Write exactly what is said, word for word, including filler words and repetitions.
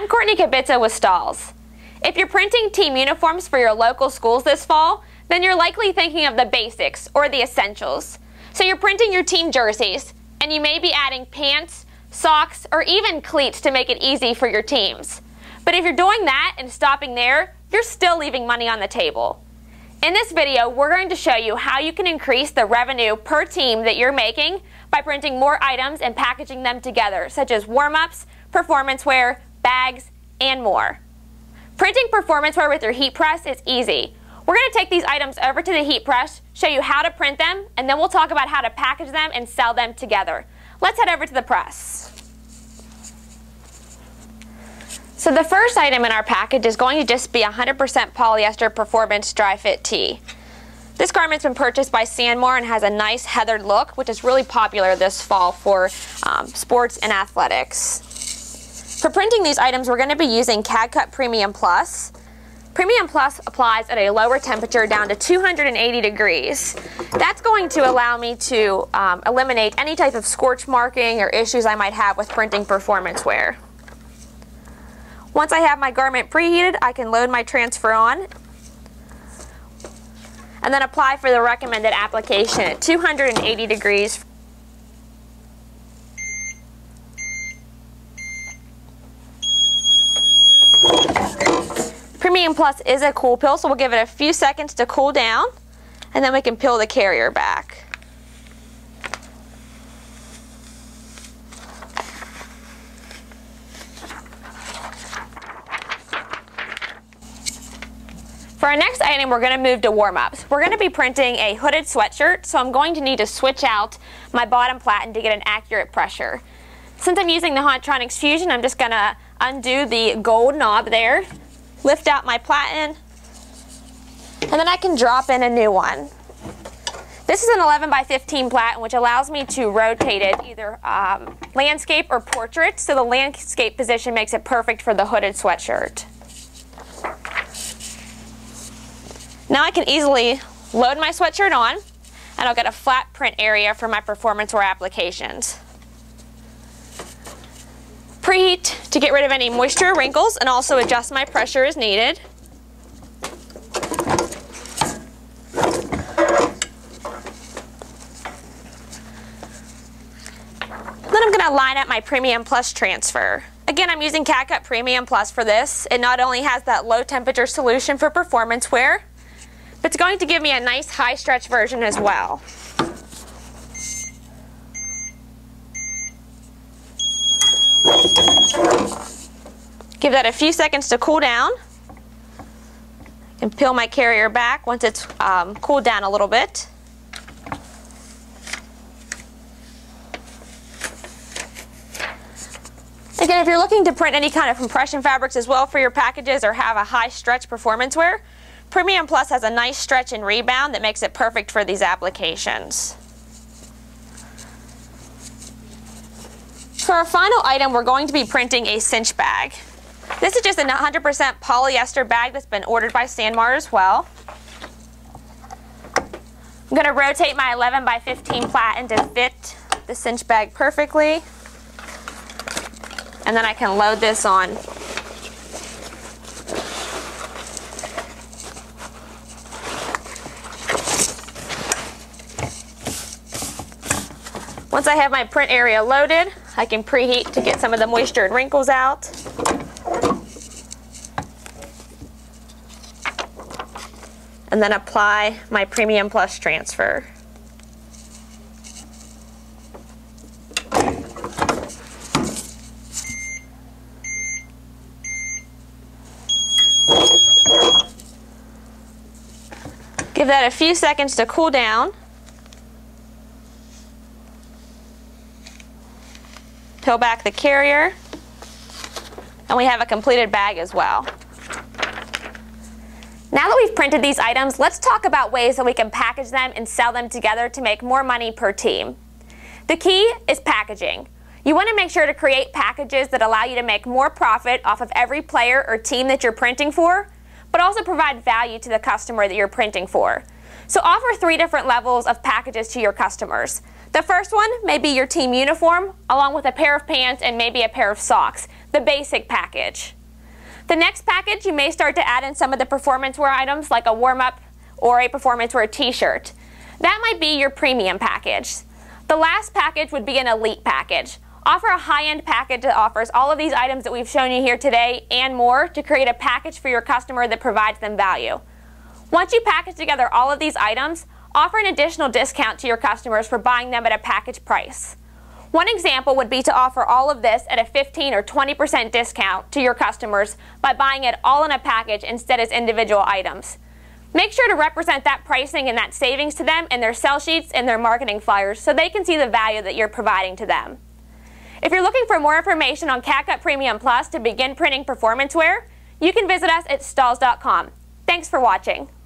I'm Courtney Kubitza with Stahls. If you're printing team uniforms for your local schools this fall, then you're likely thinking of the basics or the essentials. So you're printing your team jerseys, and you may be adding pants, socks, or even cleats to make it easy for your teams. But if you're doing that and stopping there, you're still leaving money on the table. In this video, we're going to show you how you can increase the revenue per team that you're making by printing more items and packaging them together, such as warm-ups, performance wear, bags, and more. Printing performance wear with your heat press is easy. We're going to take these items over to the heat press, show you how to print them, and then we'll talk about how to package them and sell them together. Let's head over to the press. So the first item in our package is going to just be one hundred percent polyester performance dry fit tee. This garment's been purchased by Sanmar and has a nice heathered look, which is really popular this fall for um, sports and athletics. For printing these items, we're going to be using C A D-C U T Premium Plus. Premium Plus applies at a lower temperature down to two hundred eighty degrees. That's going to allow me to um, eliminate any type of scorch marking or issues I might have with printing performance wear. Once I have my garment preheated, I can load my transfer on and then apply for the recommended application at two hundred eighty degrees. Premium Plus is a cool pill, so we'll give it a few seconds to cool down, and then we can peel the carrier back. For our next item, we're going to move to warm-ups. We're going to be printing a hooded sweatshirt, so I'm going to need to switch out my bottom platen to get an accurate pressure. Since I'm using the Hotronix Fusion, I'm just going to undo the gold knob there, lift out my platen, and then I can drop in a new one. This is an eleven by fifteen platen, which allows me to rotate it either um, landscape or portrait, so the landscape position makes it perfect for the hooded sweatshirt. Now I can easily load my sweatshirt on, and I'll get a flat print area for my performance wear applications. Preheat to get rid of any moisture or wrinkles, and also adjust my pressure as needed. Then I'm going to line up my Premium Plus transfer. Again, I'm using C A D-C U T Premium Plus for this. It not only has that low temperature solution for performance wear, but it's going to give me a nice high stretch version as well. Give that a few seconds to cool down, and peel my carrier back once it's um, cooled down a little bit. Again, if you're looking to print any kind of compression fabrics as well for your packages or have a high stretch performance wear, Premium Plus has a nice stretch and rebound that makes it perfect for these applications. For our final item, we're going to be printing a cinch bag. This is just a one hundred percent polyester bag that's been ordered by Sanmar as well. I'm going to rotate my eleven by fifteen platen to fit the cinch bag perfectly, and then I can load this on. Once I have my print area loaded, I can preheat to get some of the moisture and wrinkles out. And then apply my Premium Plus transfer. Give that a few seconds to cool down. Peel back the carrier, and we have a completed bag as well. Now that we've printed these items, let's talk about ways that we can package them and sell them together to make more money per team. The key is packaging. You want to make sure to create packages that allow you to make more profit off of every player or team that you're printing for, but also provide value to the customer that you're printing for. So offer three different levels of packages to your customers. The first one may be your team uniform, along with a pair of pants and maybe a pair of socks, the basic package. The next package, you may start to add in some of the performance wear items like a warm-up or a performance wear t-shirt. That might be your premium package. The last package would be an elite package. Offer a high-end package that offers all of these items that we've shown you here today and more to create a package for your customer that provides them value. Once you package together all of these items, offer an additional discount to your customers for buying them at a package price. One example would be to offer all of this at a fifteen or twenty percent discount to your customers by buying it all in a package instead as individual items. Make sure to represent that pricing and that savings to them in their sell sheets and their marketing flyers so they can see the value that you're providing to them. If you're looking for more information on CAD-CUT Premium Plus to begin printing performance wear, you can visit us at Stahls dot com. Thanks for watching.